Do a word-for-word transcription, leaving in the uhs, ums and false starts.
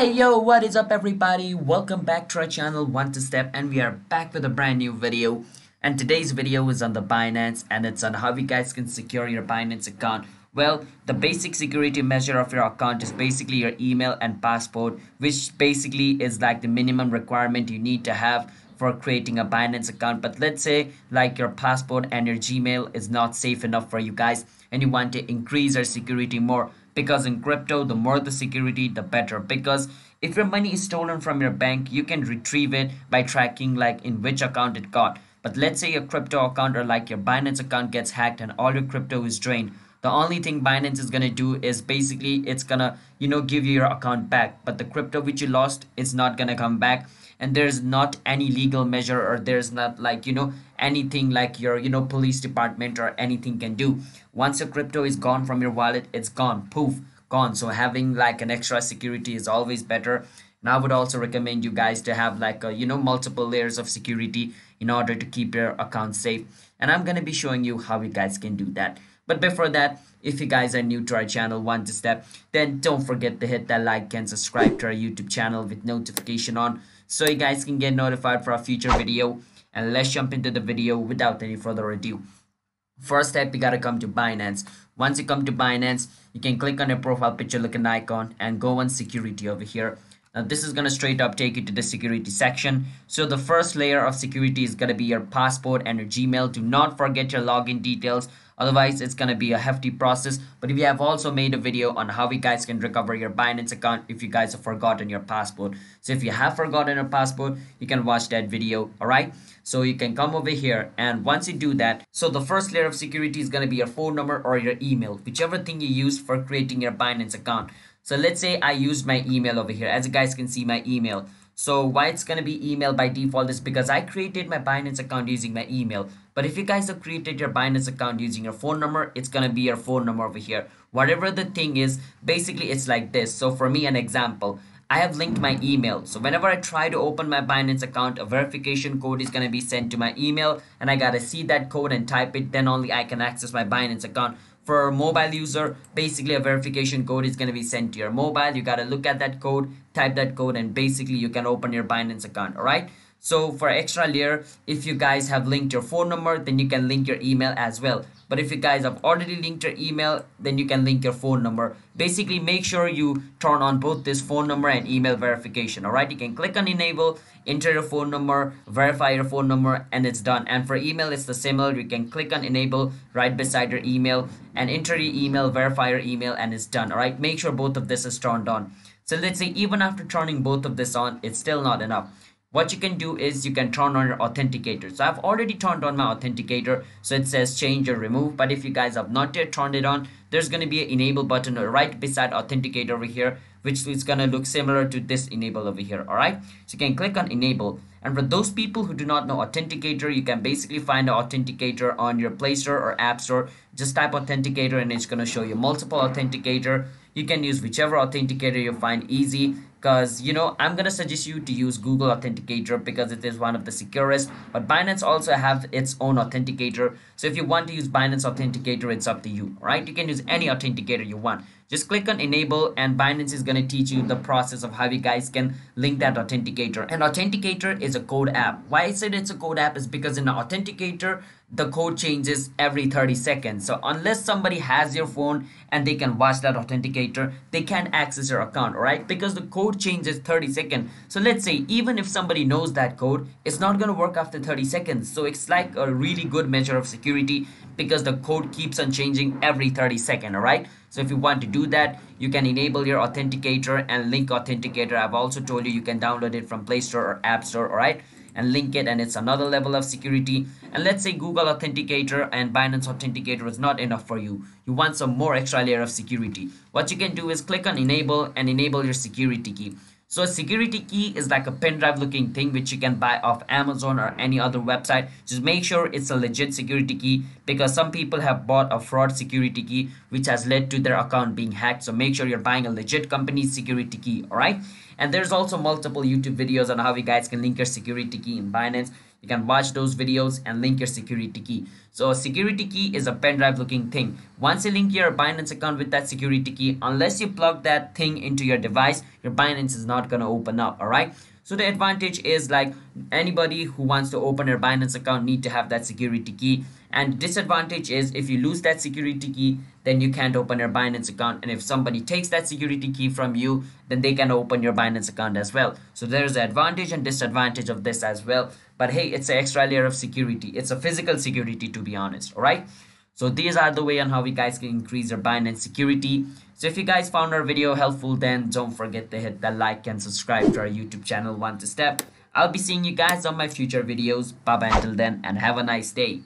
Hey yo, what is up everybody? Welcome back to our channel One to Step, and we are back with a brand new video. And today's video is on the Binance, and it's on how you guys can secure your Binance account. Well, the basic security measure of your account is basically your email and passport, which basically is like the minimum requirement you need to have for creating a Binance account. But let's say like your passport and your Gmail is not safe enough for you guys and you want to increase your security more. Because in crypto, the more the security, the better. Because if your money is stolen from your bank, you can retrieve it by tracking like in which account it got. But let's say your crypto account or like your Binance account gets hacked and all your crypto is drained. The only thing Binance is going to do is basically it's going to, you know, give you your account back. But the crypto which you lost is not going to come back. And there's not any legal measure, or there's not like, you know, anything like your, you know, police department or anything can do. Once your crypto is gone from your wallet, it's gone. Poof, gone. So having like an extra security is always better. And I would also recommend you guys to have like, a, you know, multiple layers of security in order to keep your account safe. And I'm going to be showing you how you guys can do that. But before that, if you guys are new to our channel One to Step, then don't forget to hit that like and subscribe to our YouTube channel with notification on, so you guys can get notified for our future video. And let's jump into the video without any further ado. First step, you gotta come to Binance. Once you come to Binance, you can click on your profile picture looking icon and go on security over here. Now this is gonna straight up take you to the security section. So the first layer of security is gonna be your passport and your Gmail. Do not forget your login details. Otherwise, it's going to be a hefty process. But we have also made a video on how you guys can recover your Binance account if you guys have forgotten your passport. So if you have forgotten your passport, you can watch that video. All right. So you can come over here. And once you do that, so the first layer of security is going to be your phone number or your email, whichever thing you use for creating your Binance account. So let's say I use my email over here. As you guys can see, my email. So why it's going to be email by default is because I created my Binance account using my email. But if you guys have created your Binance account using your phone number, it's going to be your phone number over here. Whatever the thing is, basically it's like this. So for me, an example, I have linked my email. So whenever I try to open my Binance account, a verification code is going to be sent to my email. And I got to see that code and type it. Then only I can access my Binance account. For a mobile user, basically a verification code is going to be sent to your mobile. You got to look at that code, type that code, and basically you can open your Binance account. All right. So for extra layer, if you guys have linked your phone number, then you can link your email as well. But if you guys have already linked your email, then you can link your phone number. Basically, make sure you turn on both this phone number and email verification. All right. You can click on enable, enter your phone number, verify your phone number, and it's done. And for email, it's the similar. You can click on enable right beside your email and enter your email, verify your email, and it's done. All right. Make sure both of this is turned on. So let's say even after turning both of this on, it's still not enough. What you can do is you can turn on your authenticator. So I've already turned on my authenticator. So it says change or remove. But if you guys have not yet turned it on, there's going to be an enable button right beside authenticator over here, which is going to look similar to this enable over here. All right. So you can click on enable. And for those people who do not know authenticator, you can basically find an authenticator on your Play Store or App Store. Just type authenticator and it's going to show you multiple authenticator. You can use whichever authenticator you find easy. Because, you know, I'm going to suggest you to use Google Authenticator because it is one of the securest. But Binance also have its own authenticator. So if you want to use Binance Authenticator, it's up to you, right? You can use any authenticator you want. Just click on enable and Binance is going to teach you the process of how you guys can link that authenticator. And authenticator is a code app. Why I said it's a code app is because in an authenticator, the code changes every thirty seconds. So unless somebody has your phone and they can watch that authenticator, they can't access your account, right? Because the code changes thirty seconds. So let's say even if somebody knows that code, it's not going to work after thirty seconds. So it's like a really good measure of security because the code keeps on changing every thirty seconds, all right? So if you want to do that, you can enable your authenticator and link authenticator. I've also told you you can download it from Play Store or App Store, all right? And link it, and it's another level of security. And let's say Google Authenticator and Binance Authenticator is not enough for you. You want some more extra layer of security. What you can do is click on enable and enable your security key. So a security key is like a pen drive looking thing which you can buy off Amazon or any other website. Just make sure it's a legit security key because some people have bought a fraud security key which has led to their account being hacked. So make sure you're buying a legit company's security key, all right? And there's also multiple YouTube videos on how you guys can link your security key in Binance. You can watch those videos and link your security key. So a security key is a pen drive looking thing. Once you link your Binance account with that security key, unless you plug that thing into your device, your Binance is not gonna open up. All right. So the advantage is, like, anybody who wants to open their Binance account need to have that security key. And disadvantage is, if you lose that security key, then you can't open your Binance account. And if somebody takes that security key from you, then they can open your Binance account as well. So there's an advantage and disadvantage of this as well. But hey, it's an extra layer of security. It's a physical security, to be honest. All right. So these are the way on how you guys can increase your Binance security. So if you guys found our video helpful, then don't forget to hit that like and subscribe to our YouTube channel, One to Step. I'll be seeing you guys on my future videos. Bye bye until then, and have a nice day.